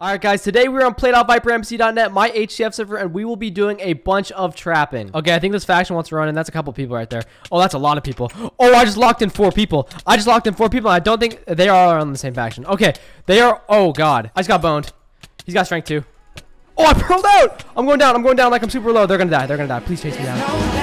Alright guys, today we're on play.vipermc.net, my HCF server, and we will be doing a bunch of trapping. Okay, I think this faction wants to run, and that's a couple people right there. Oh, that's a lot of people. Oh, I just locked in 4 people. I just locked in 4 people, and I don't think they are on the same faction. Okay, they are... Oh, God. I just got boned. He's got strength, too. Oh, I pearled out! I'm going down. I'm going down like I'm super low. They're gonna die. They're gonna die. Please chase me down.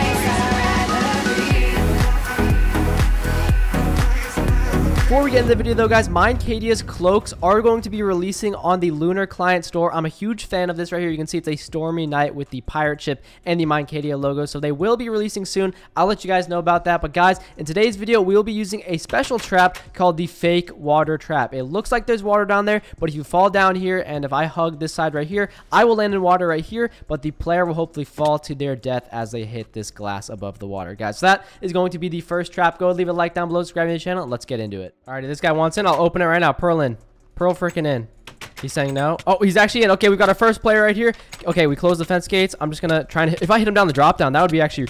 Before we get into the video though guys, Minecadia's cloaks are going to be releasing on the Lunar Client store. I'm a huge fan of this right here. You can see it's a stormy night with the pirate ship and the Minecadia logo. So they will be releasing soon. I'll let you guys know about that. But guys, in today's video, we'll be using a special trap called the Fake Water Trap. It looks like there's water down there, but if you fall down here and if I hug this side right here, I will land in water right here, but the player will hopefully fall to their death as they hit this glass above the water. Guys, so that is going to be the first trap. Go leave a like down below, subscribe to the channel, and let's get into it. Alright, if this guy wants in, I'll open it right now. Pearl in. Pearl freaking in. He's saying no. Oh, he's actually in. Okay, we've got our first player right here. Okay, we close the fence gates. I'm just gonna try and hit. If I hit him down the drop down, that would be actually...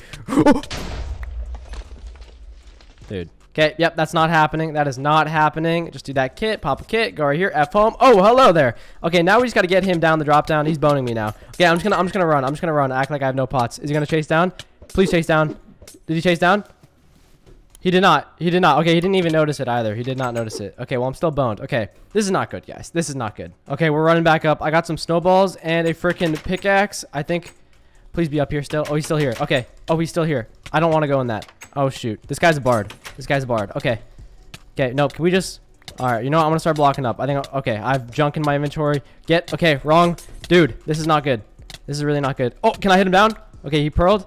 Dude. Okay, yep, that's not happening. That is not happening. Just do that kit. Pop a kit. Go right here. F home. Oh, hello there. Okay, now we just gotta get him down the drop down. He's boning me now. Okay, I'm just gonna run. I'm just gonna run. Act like I have no pots. Is he gonna chase down? Please chase down. Did he chase down? He did not. He did not. Okay, he didn't even notice it either. He did not notice it. Okay, well, I'm still boned. Okay, this is not good, guys. This is not good. Okay, we're running back up. I got some snowballs and a freaking pickaxe, I think. Please be up here still. Oh, he's still here. Okay. Oh, he's still here. I don't want to go in that. Oh, shoot. This guy's a bard. This guy's a bard. Okay. Okay, nope. Can we just... All right, you know what? I'm going to start blocking up. I think... Okay, I have junk in my inventory. Get... Okay, wrong. Dude, this is not good. This is really not good. Oh, can I hit him down? Okay, he pearled.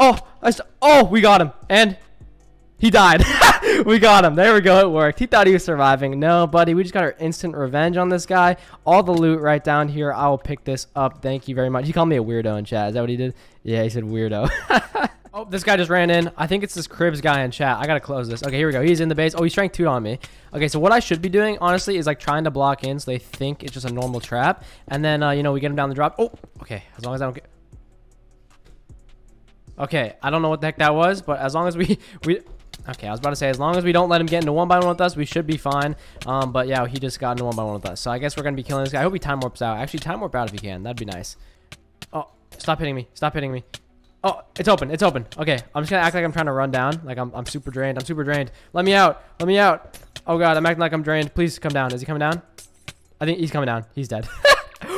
Oh, oh, we got him. And... He died. We got him. There we go. It worked. He thought he was surviving. No, buddy. We just got our instant revenge on this guy. All the loot right down here. I will pick this up. Thank you very much. He called me a weirdo in chat. Is that what he did? Yeah, he said weirdo. Oh, this guy just ran in. I think it's this Cribs guy in chat. I gotta close this. Okay, here we go. He's in the base. Oh, he's strength 2 on me. Okay, so what I should be doing, honestly, is like trying to block in so they think it's just a normal trap. And then, you know, we get him down the drop. Oh, okay. As long as I don't get... Okay, I don't know what the heck that was, but as long as we... Okay, I was about to say, as long as we don't let him get into 1x1 with us, we should be fine. But yeah, he just got into 1x1 with us. So I guess we're going to be killing this guy. I hope he time warps out. Actually, time warp out if he can. That'd be nice. Oh, stop hitting me. Stop hitting me. Oh, it's open. It's open. Okay, I'm just going to act like I'm trying to run down. Like, I'm super drained. I'm super drained. Let me out. Let me out. Oh, God, I'm acting like I'm drained. Please come down. Is he coming down? I think he's coming down. He's dead.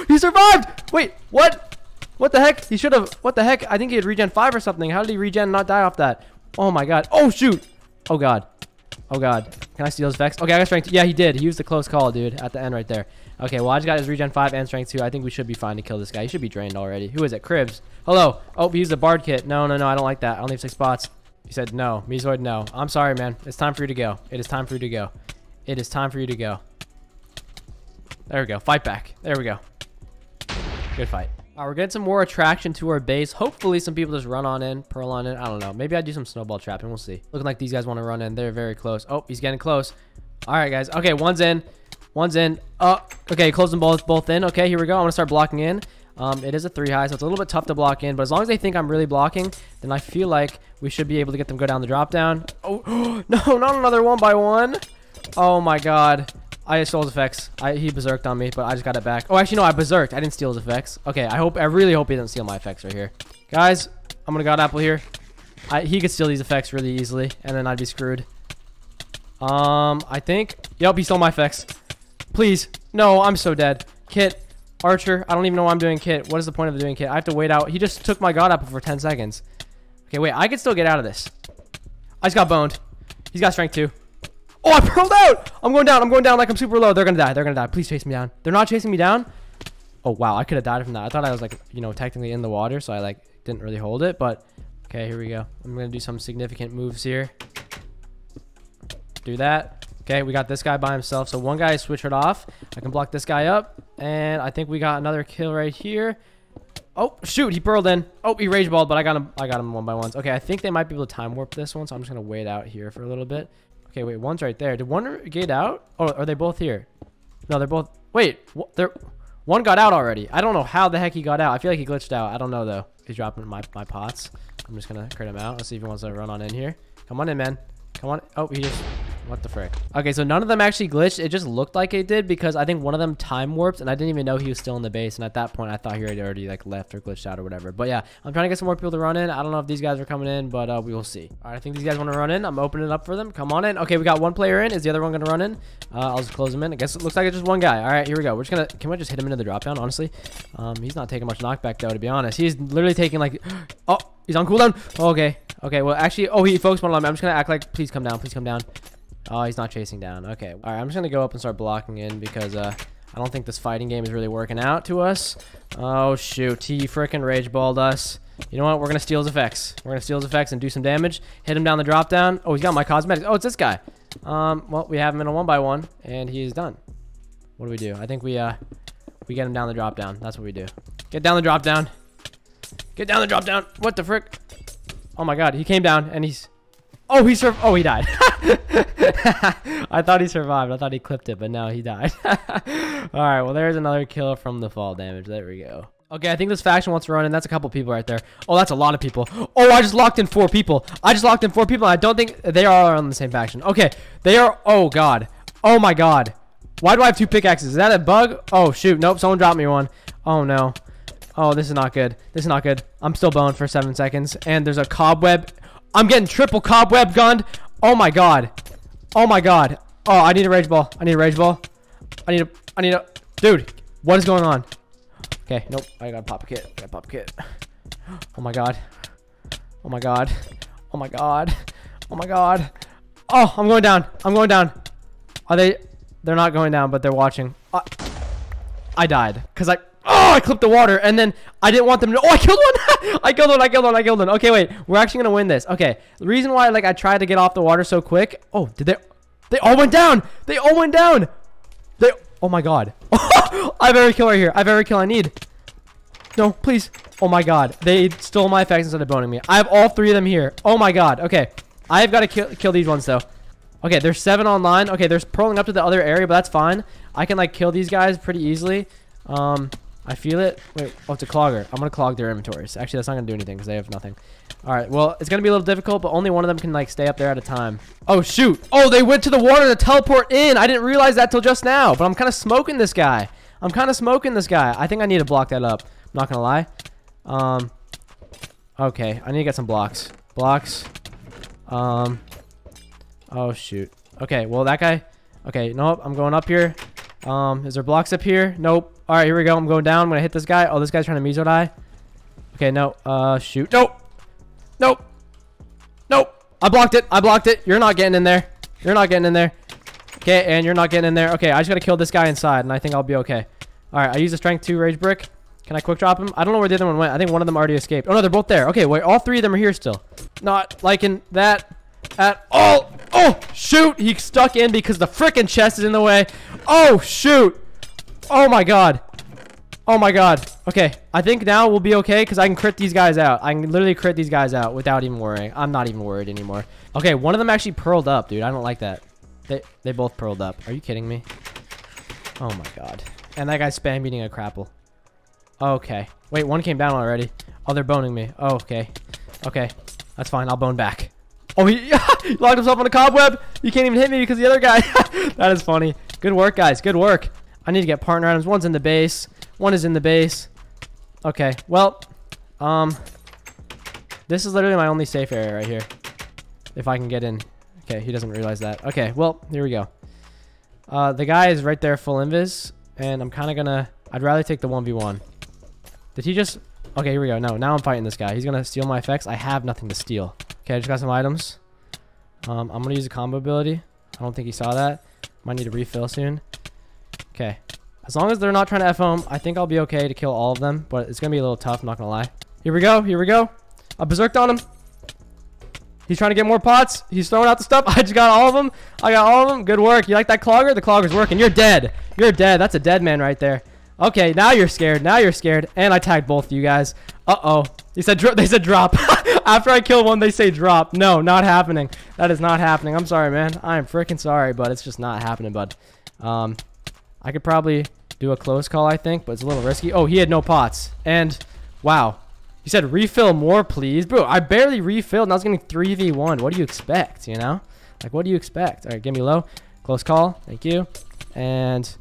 He survived! Wait, what? What the heck? He should have... What the heck? I think he had regen 5 or something. How did he regen and not die off that? Oh, my God. Oh, shoot. Oh, God. Oh, God. Can I steal his Vex? Okay, I got strength. Yeah, he did. He used the close call, dude, at the end right there. Okay, well, I just got his regen 5 and strength 2. I think we should be fine to kill this guy. He should be drained already. Who is it? Cribs. Hello. Oh, he used the bard kit. No, no, no. I don't like that. I only have 6 spots. He said no. Mesoid, no. I'm sorry, man. It's time for you to go. It is time for you to go. It is time for you to go. There we go. Fight back. There we go. Good fight. All right, we're getting some more attraction to our base. Hopefully, some people just run on in, pearl on in. I don't know. Maybe I do some snowball trapping. We'll see. Looking like these guys want to run in. They're very close. Oh, he's getting close. All right, guys. Okay, one's in. One's in. Oh, okay. Close them both in. Okay, here we go. I'm going to start blocking in. It is a 3-high, so it's a little bit tough to block in. But as long as they think I'm really blocking, then I feel like we should be able to get them go down the drop down. Oh, no, not another 1x1. Oh, my God. I stole his effects. He berserked on me, but I just got it back. Oh, actually, no, I berserked. I didn't steal his effects. Okay, I really hope he doesn't steal my effects right here. Guys, I'm going to God Apple here. He could steal these effects really easily, and then I'd be screwed. I think... Yep, he stole my effects. Please. No, I'm so dead. Kit. Archer. I don't even know why I'm doing kit. What is the point of doing kit? I have to wait out. He just took my God Apple for 10 seconds. Okay, wait. I could still get out of this. I just got boned. He's got strength 2. Oh, I pearled out! I'm going down like I'm super low. They're gonna die. They're gonna die. Please chase me down. They're not chasing me down. Oh, wow. I could have died from that. I thought I was, like, you know, technically in the water, so I, like, didn't really hold it, but... Okay, here we go. I'm gonna do some significant moves here. Do that. Okay, we got this guy by himself. So one guy switched it off. I can block this guy up. And I think we got another kill right here. Oh, shoot. He pearled in. Oh, he rage balled, but I got him 1x1s. Okay, I think they might be able to time warp this one, so I'm just gonna wait out here for a little bit. Okay, wait, one's right there. Did one get out? Oh, are they both here? No, they're both... Wait, one got out already. I don't know how the heck he got out. I feel like he glitched out. I don't know, though. He's dropping my pots. I'm just going to crit him out. Let's see if he wants to run on in here. Come on in, man. Come on. Oh, he just... What the frick? Okay, so none of them actually glitched. It just looked like it did because I think one of them time warped and I didn't even know he was still in the base. And at that point, I thought he had already like left or glitched out or whatever. But yeah, I'm trying to get some more people to run in. I don't know if these guys are coming in, but we will see. All right, I think these guys want to run in. I'm opening it up for them. Come on in. Okay, we got one player in. Is the other one going to run in? I'll just close him in. I guess it looks like it's just one guy. All right, here we go. We're just going to... Can we just hit him into the drop down, honestly? He's not taking much knockback, though, to be honest. He's literally taking like... Oh, he's on cooldown. Oh, okay. Okay, well, actually... Oh, he focused on me. I'm just going to act like, please come down. Please come down. Oh, he's not chasing down. Okay. All right, I'm just going to go up and start blocking in because I don't think this fighting game is really working out to us. Oh, shoot. He freaking rage balled us. You know what? We're going to steal his effects. We're going to steal his effects and do some damage. Hit him down the drop down. Oh, he's got my cosmetics. Oh, it's this guy. Well, we have him in a 1x1, and he is done. What do we do? I think we get him down the drop down. That's what we do. Get down the drop down. Get down the drop down. What the frick? Oh, my God. He came down, and he's... Oh, he survived. Oh, he died. I thought he survived. I thought he clipped it, but no, he died. All right. Well, there's another kill from the fall damage. There we go. Okay, I think this faction wants to run, and that's a couple people right there. Oh, that's a lot of people. Oh, I just locked in 4 people. I just locked in 4 people. And I don't think they are on the same faction. Okay, they are. Oh, God. Oh, my God. Why do I have 2 pickaxes? Is that a bug? Oh, shoot. Nope, someone dropped me one. Oh, no. Oh, this is not good. This is not good. I'm still boned for 7 seconds, and there's a cobweb. I'm getting triple cobweb gunned. Oh my God. Oh my God. Oh, I need a rage ball. I need a rage ball. I need a dude. What is going on? Okay, nope. I gotta pop a kit. I gotta pop a kit. Oh my God. Oh my God. Oh my God. Oh my God. Oh, I'm going down. I'm going down. Are they? They're not going down, but they're watching. I died because I clipped the water, and then I didn't want them to... Oh, I killed one! I killed one. Okay, wait. We're actually going to win this. Okay. The reason why, like, I tried to get off the water so quick... Oh, did they... They all went down! They all went down! They... Oh, my God. I have every kill right here. I have every kill I need. No, please. Oh, my God. They stole my effects instead of boning me. I have all 3 of them here. Oh, my God. Okay. I have got to kill these ones, though. Okay, there's 7 online. Okay, they're purling up to the other area, but that's fine. I can, like, kill these guys pretty easily. I feel it. Wait, oh, it's a clogger. I'm going to clog their inventories. Actually, that's not going to do anything because they have nothing. All right, well, it's going to be a little difficult, but only one of them can, like, stay up there at a time. Oh, shoot. Oh, they went to the water to teleport in. I didn't realize that till just now, but I'm kind of smoking this guy. I think I need to block that up. I'm not going to lie. Okay, I need to get some blocks. Oh, shoot. Okay, well, that guy. Okay, nope, I'm going up here. Is there blocks up here? Nope. All right, here we go. I'm going down. I'm going to hit this guy. Oh, this guy's trying to meso die. Okay, no. Shoot. Nope. Nope. Nope. I blocked it. You're not getting in there. Okay, and you're not getting in there. Okay, I just got to kill this guy inside, and I think I'll be okay. All right, I used a strength 2 rage brick. Can I quick drop him? I don't know where the other one went. I think one of them already escaped. Oh, no, they're both there. Okay, wait. All 3 of them are here still. Not liking that at all. Oh, shoot. He stuck in because the freaking chest is in the way. Oh, shoot. Oh, my God. Oh, my God. Okay. I think now we'll be okay because I can crit these guys out. I can literally crit these guys out without even worrying. I'm not even worried anymore. Okay. One of them actually pearled up, dude. I don't like that. They both pearled up. Are you kidding me? Oh, my God. And that guy's spam eating a crapple. Okay. Wait, one came down already. Oh, they're boning me. Oh, okay. Okay. That's fine. I'll bone back. Oh, he locked himself on a cobweb. You can't even hit me because the other guy. That is funny. Good work, guys. Good work. I need to get partner items. One's in the base. One is in the base. Okay. Well, this is literally my only safe area right here. If I can get in. Okay. He doesn't realize that. Okay. Well, here we go. The guy is right there full invis. And I'm kind of going to... I'd rather take the 1v1. Did he just... Okay. Here we go. No. Now I'm fighting this guy. He's going to steal my effects. I have nothing to steal. Okay. I just got some items. I'm going to use a combo ability. I don't think he saw that. Might need to refill soon. Okay, as long as they're not trying to F home, I think I'll be okay to kill all of them, but it's going to be a little tough, I'm not going to lie. Here we go, I berserked on him. He's trying to get more pots. He's throwing out the stuff. I just got all of them. Good work. You like that clogger? The clogger's working. You're dead. That's a dead man right there. Okay, now you're scared. And I tagged both of you guys. Uh-oh. They said drop. After I kill one, they say drop. No, not happening. That is not happening. I'm sorry, man. I am freaking sorry, but it's just not happening, bud. I could probably do a close call, I think, but it's a little risky. Oh, he had no pots. And, wow. He said, refill more, please. Bro, I barely refilled, and I was getting 3v1. What do you expect, you know? Like, what do you expect? All right, give me low. Close call. Thank you. And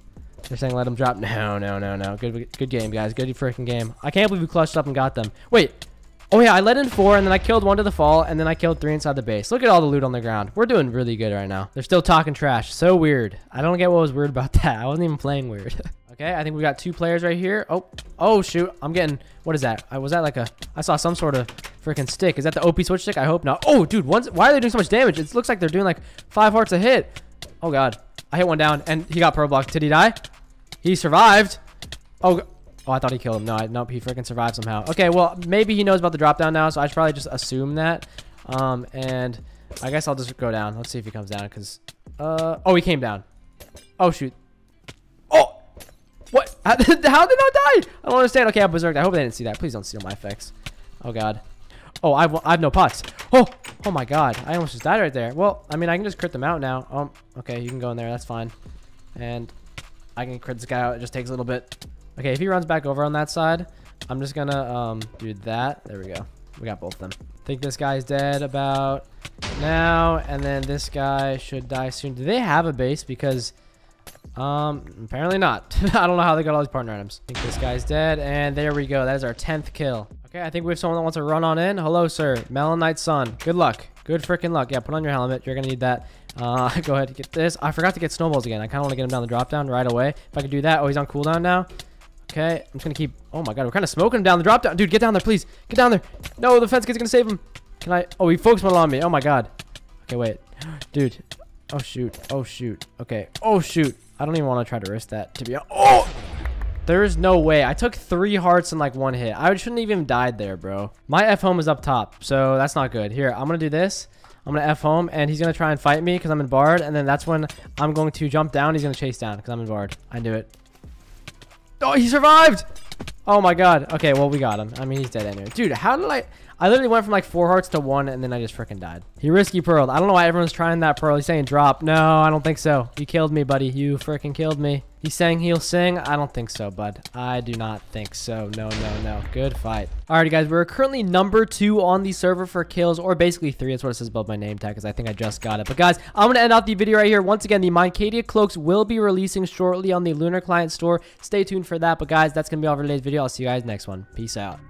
they're saying let him drop. No, no, no, no. Good game, guys. Good freaking game. I can't believe we clutched up and got them. Wait. Oh, yeah, I let in 4, and then I killed 1 to the fall, and then I killed 3 inside the base. Look at all the loot on the ground. We're doing really good right now. They're still talking trash. So weird. I don't get what was weird about that. I wasn't even playing weird. Okay, I think we got 2 players right here. Oh, shoot. I'm getting... What is that? Was that like a... I saw some sort of freaking stick. Is that the OP switch stick? I hope not. Oh, dude, why are they doing so much damage? It looks like they're doing like 5 hearts a hit. Oh, God. I hit 1 down, and he got pro blocked. Did he die? He survived. Oh, I thought he killed him. No, nope, he freaking survived somehow. Okay, well, maybe he knows about the drop down now, so I should probably just assume that. And I guess I'll just go down. Let's see if he comes down, because... oh, he came down. Oh, shoot. What? How did I die? I don't understand. Okay, I berserked. I hope they didn't see that. Please don't steal my effects. Oh, God. Oh, I have no pots. Oh, my God. I almost just died right there. Well, I mean, I can just crit them out now. Okay, you can go in there. That's fine. And I can crit this guy out. It just takes a little bit. Okay, if he runs back over on that side, I'm just going to do that. There we go. We got both of them. I think this guy's dead about now. And then this guy should die soon. Do they have a base? Because... apparently not. I don't know how they got all these partner items. I think this guy's dead, and there we go. That is our 10th kill. Okay, I think we have someone that wants to run on in. Hello, sir. Melon Knight Sun. Good luck. Good freaking luck. Yeah, put on your helmet. You're gonna need that. Go ahead and get this. I forgot to get snowballs again. I kind of want to get him down the drop down right away. If I could do that. Oh, he's on cooldown now. Okay, I'm just gonna keep... Oh my God, we're kind of smoking him down the drop down. Dude, get down there, please. Get down there. No, the fence kid's gonna save him. Can I... Oh, he focused one on me. Oh my God. Okay, wait. Dude. Oh, shoot. Oh, shoot. Okay. Oh, shoot. I don't even want to try to risk that, to be honest. Oh! There's no way. I took 3 hearts in, like, 1 hit. I shouldn't even have died there, bro. My F home is up top, so that's not good. Here, I'm going to do this. I'm going to F home, and he's going to try and fight me because I'm in Bard, and then that's when I'm going to jump down. He's going to chase down because I'm in Bard. I knew it. Oh, he survived! Oh, my God. Okay, well, we got him. I mean, he's dead anyway. Dude, how did I... I literally went from like 4 hearts to 1, and then I just freaking died. He risky pearled. I don't know why everyone's trying that pearl. He's saying drop. No, I don't think so. You killed me, buddy. You freaking killed me. He's saying he'll sing. I don't think so, bud. I do not think so. No, no, no. Good fight. Alrighty, guys. We're currently number 2 on the server for kills, or basically 3. That's what it says above my name tag, because I think I just got it. But guys, I'm going to end off the video right here. Once again, the Minecadia cloaks will be releasing shortly on the Lunar Client store. Stay tuned for that. But guys, that's going to be all for today's video. I'll see you guys next one. Peace out.